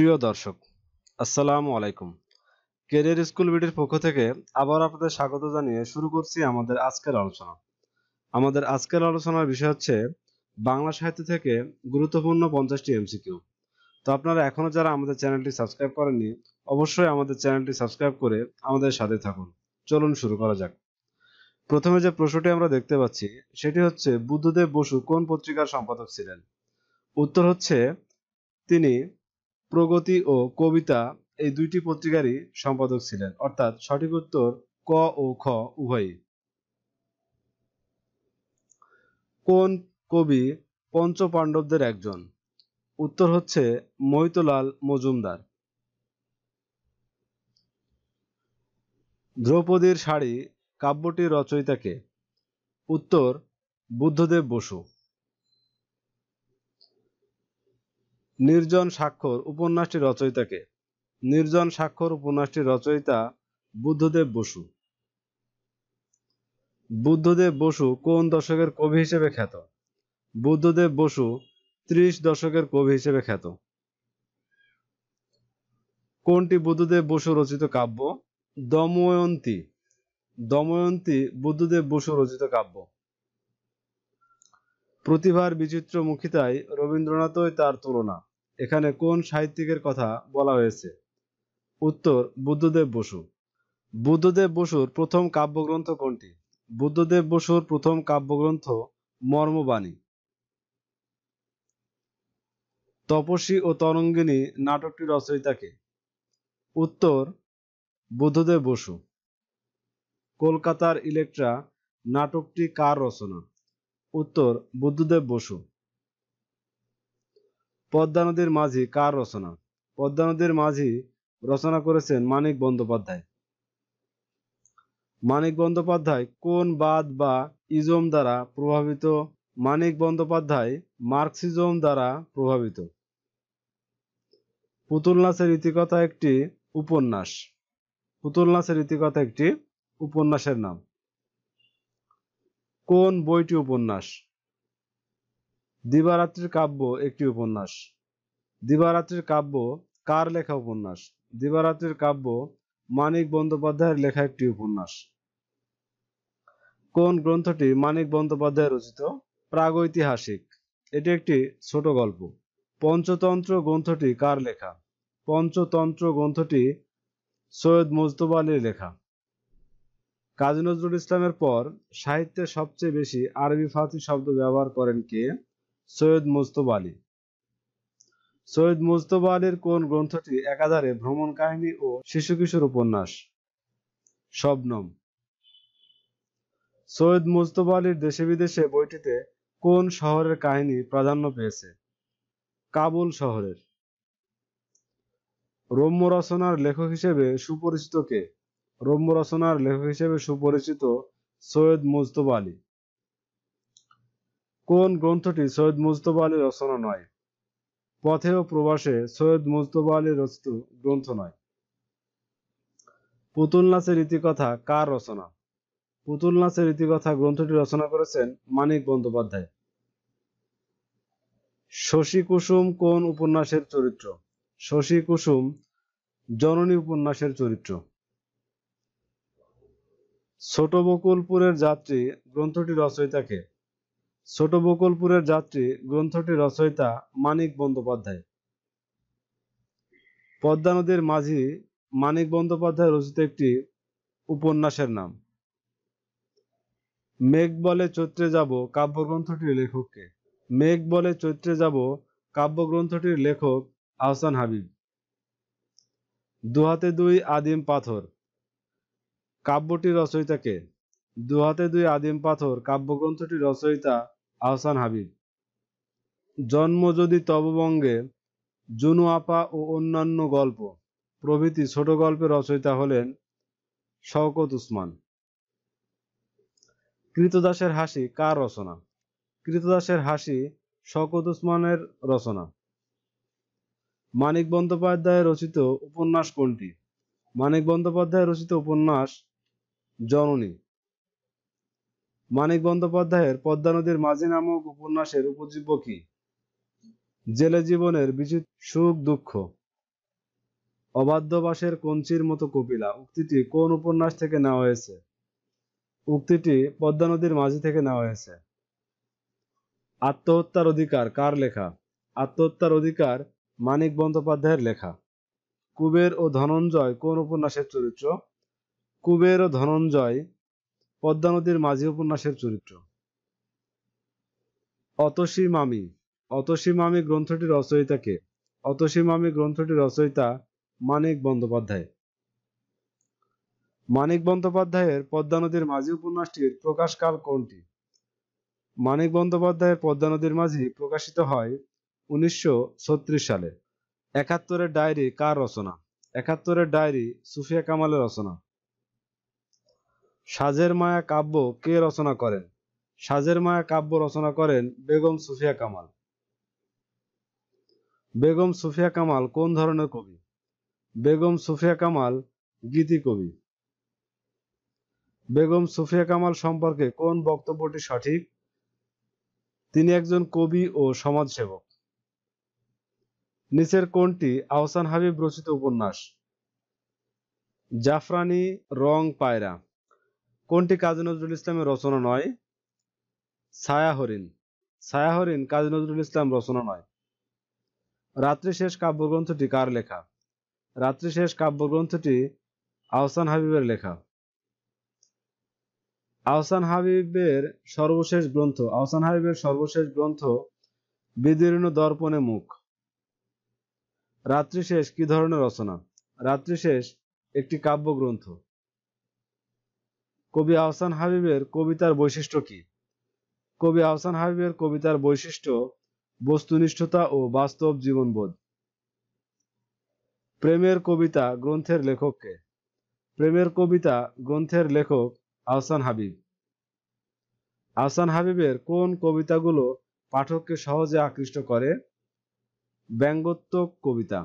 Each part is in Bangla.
প্রিয় দর্শক আসসালামু আলাইকুম ক্যারিয়ার স্কুল ভিডিওর পক্ষ থেকে আবার আপনাদের স্বাগত জানিয়ে শুরু করছি আমাদের আজকের আলোচনা। আমাদের আজকের আলোচনার বিষয় হচ্ছে বাংলা সাহিত্য থেকে গুরুত্বপূর্ণ 50টি এমসিকিউ। তো আপনারা এখনো যারা আমাদের চ্যানেলটি সাবস্ক্রাইব করেননি অবশ্যই আমাদের চ্যানেলটি সাবস্ক্রাইব করে আমাদের সাথে থাকুন। চলুন শুরু করা যাক। প্রথমে যে প্রশ্নটি আমরা দেখতে পাচ্ছি সেটি হচ্ছে বুদ্ধদেব বসু কোন পত্রিকার সম্পাদক ছিলেন? উত্তর হচ্ছে তিনি প্রগতি ও কবিতা এই দুইটি পত্রিকারই সম্পাদক ছিলেন, অর্থাৎ সঠিক উত্তর ক ও খ উভয়ই। কোন কবি পঞ্চপাণ্ডবদের একজন? উত্তর হচ্ছে মহিতলাল মজুমদার। দ্রৌপদীর শাড়ি কাব্যটির রচয়িতা কে? উত্তর বুদ্ধদেব বসু। নির্জন স্বাক্ষর উপন্যাসটির রচয়িতা কে? নির্জন স্বাক্ষর উপন্যাসটির রচয়িতা বুদ্ধদেব বসু। বুদ্ধদেব বসু কোন দশকের কবি হিসেবে খ্যাত? বুদ্ধদেব বসু 30 দশকের কবি হিসেবে খ্যাত। কোনটি বুদ্ধদেব বসু রচিত কাব্য? দময়ন্তী। দময়ন্তী বুদ্ধদেব বসু রচিত কাব্য। প্রতিভার বিচিত্র মুখিতায় রবীন্দ্রনাথই তার তুলনা, এখানে কোন সাহিত্যিকের কথা বলা হয়েছে? উত্তর বুদ্ধদেব বসু। বুদ্ধদেব বসুর প্রথম কাব্যগ্রন্থ কোনটি? বুদ্ধদেব বসুর প্রথম কাব্যগ্রন্থ মর্মবাণী। তপস্বী ও তরঙ্গিনী নাটকটি রচয়িতা কে? উত্তর বুদ্ধদেব বসু। কলকাতার ইলেকট্রা নাটকটি কার রচনা? উত্তর বুদ্ধদেব বসু। পদ্মা নদীর মাঝি কার রচনা? পদ্মা নদীর মাঝি রচনা করেছেন মানিক বন্দ্যোপাধ্যায়। মানিক বন্দ্যোপাধ্যায় কোন বাদ বা ইজম দ্বারা প্রভাবিত? মানিক বন্দ্যোপাধ্যায় মার্কসিজম দ্বারা প্রভাবিত। পুতুল নাচের ইতিকথা একটি উপন্যাস। পুতুল নাচের ইতিকথা একটি উপন্যাসের নাম। কোন বইটি উপন্যাস? দিবারাত্রির কাব্য একটি উপন্যাস। দিবারাত্রির কাব্য কার লেখা উপন্যাস? দিবারাত্রির কাব্য মানিক বন্দ্যোপাধ্যায়ের লেখা একটি উপন্যাস। কোন গ্রন্থটি মানিক বন্দ্যোপাধ্যায় রচিত? প্রাগৈতিহাসিক, এটি একটি ছোট গল্প। পঞ্চতন্ত্র গ্রন্থটি কার লেখা? পঞ্চতন্ত্র গ্রন্থটি সৈয়দ মুজতবা আলীর লেখা। কাজী নজরুল ইসলামের পর সাহিত্যে সবচেয়ে বেশি আরবি ফার্সি শব্দ ব্যবহার করেন কে? সৈয়দ মুজতবা আলী। সৈয়দ মুজতবা আলীর কোন গ্রন্থটি একাধারে ভ্রমণ কাহিনী ও শিশু কিশোর উপন্যাস? শবনম। সৈয়দ মুজতবা আলীর দেশে বিদেশে বইটিতে কোন শহরের কাহিনী প্রাধান্য পেয়েছে? কাবুল শহরের। রম্য রচনার লেখক হিসেবে সুপরিচিত কে? রম্য রচনার লেখক হিসেবে সুপরিচিত সৈয়দ মুজতবা আলী। কোন গ্রন্থটি সৈয়দ মুজতবা আলীর রচনা নয়? পথে ও প্রবাসে সৈয়দ মুজতবা আলী রচিত গ্রন্থ নয়। পুতুল নাচের ইতিকথা কার রচনা? পুতুল নাচের ইতিকথা গ্রন্থটি রচনা করেছেন মানিক বন্দ্যোপাধ্যায়। শশী কুসুম কোন উপন্যাসের চরিত্র? শশী কুসুম জননী উপন্যাসের চরিত্র। ছোট বকুলপুরের যাত্রী গ্রন্থটি রচয়িতা কে? ছোট বকুলপুরের যাত্রী গ্রন্থটি রচয়িতা মানিক বন্দ্যোপাধ্যায়। পদ্মা নদীর মাঝি মানিক বন্দ্যোপাধ্যায় রচিত একটি উপন্যাসের নাম। মেঘ বলে চৈত্রে যাব কাব্যগ্রন্থটির লেখক কে? মেঘ বলে চৈত্রে যাব কাব্যগ্রন্থটির লেখক আহসান হাবিব। দুহাতে দুই আদিম পাথর কাব্যটির রচয়িতা কে? দুহাতে দুই আদিম পাথর কাব্যগ্রন্থটির রচয়িতা আহসান হাবিব। জন্ম যদি তববঙ্গে, জুনু আপা ও অন্যান্য গল্প প্রভৃতি ছোট গল্পের রচয়িতা হলেন শওকত উসমান। কৃতদাসের হাসি কার রচনা? কৃতদাসের হাসি শওকত উসমানের রচনা। মানিক বন্দ্যোপাধ্যায় রচিত উপন্যাস কোনটি? মানিক বন্দ্যোপাধ্যায় রচিত উপন্যাস জননী। মানিক বন্দ্যোপাধ্যায়ের পদ্মা নদীর মাঝি নামক উপন্যাসের উপজীব্য কি? জেলে জীবনের বিচিত্র সুখ দুঃখ। অবাধ্যবাসের কঞ্চির মতো কপিলা উক্তিটি কোন উপন্যাস থেকে নেওয়া হয়েছে? উক্তিটি পদ্মা নদীর মাঝি থেকে নেওয়া হয়েছে। আত্মহত্যার অধিকার কার লেখা? আত্মহত্যার অধিকার মানিক বন্দ্যোপাধ্যায়ের লেখা। কুবের ও ধনঞ্জয় কোন উপন্যাসের চরিত্র? কুবের ও ধনঞ্জয় পদ্মা নদীর মাঝি উপন্যাসের চরিত্র। অতসী মামি। অতসী মামি গ্রন্থটির রচয়িতা কে? অতসী মামি গ্রন্থটির রচয়িতা মানিক বন্দ্যোপাধ্যায়। মানিক বন্দ্যোপাধ্যায়ের পদ্মা নদীর মাঝি উপন্যাসটির প্রকাশকাল কোনটি? মানিক বন্দ্যোপাধ্যায়ের পদ্মা নদীর মাঝি প্রকাশিত হয় 1936 সালে। 71-এর ডায়েরি কার রচনা? 71-এর ডায়েরি সুফিয়া কামালের রচনা। সাজের মায়া কাব্য কে রচনা করেন? সাজের মায়া কাব্য রচনা করেন বেগম সুফিয়া কামাল। বেগম সুফিয়া কামাল কোন ধরনের কবি? বেগম সুফিয়া কামাল গীতি কবি। বেগম সুফিয়া কামাল সম্পর্কে কোন বক্তব্যটি সঠিক? তিনি একজন কবি ও সমাজসেবক। নিচের কোনটি আহসান হাবিব রচিত উপন্যাস? জাফরানি, রং, পায়রা। কোনটি কাজী নজরুল ইসলামের রচনা নয়? ছায়াহরিণ। ছায়াহরিণ কাজী নজরুল ইসলাম রচনা নয়। রাত্রিশেষ কাব্যগ্রন্থটি কার লেখা? রাত্রিশেষ কাব্যগ্রন্থটি আহসান হাবিবের লেখা। আহসান হাবিবের সর্বশেষ গ্রন্থ বিদীর্ণ দর্পণে মুখ। রাত্রিশেষ কি ধরনের রচনা? রাত্রিশেষ একটি কাব্যগ্রন্থ। কবি আহসান হাবিবের কবিতার বৈশিষ্ট্য কি? কবি আহসান হাবিবের কবিতার বৈশিষ্ট্য বস্তুনিষ্ঠতা ও বাস্তব জীবনবোধ। প্রেমের কবিতা গ্রন্থের লেখক কে? প্রেমের কবিতা গ্রন্থের লেখক আহসান হাবিব। আহসান হাবিবের কোন কবিতাগুলো পাঠককে সহজে আকৃষ্ট করে? ব্যঙ্গাত্মক কবিতা।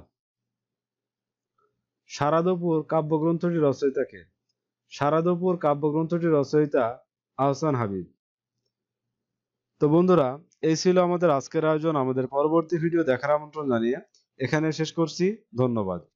শারদপুর কাব্যগ্রন্থটি রচয়িতা কে? শারদপুর কাব্যগ্রন্থটি রচয়িতা আহসান হাবিব। তো বন্ধুরা, এই ছিল আমাদের আজকের আয়োজন। আমাদের পরবর্তী ভিডিও দেখার আমন্ত্রণ জানিয়ে এখানে শেষ করছি। ধন্যবাদ।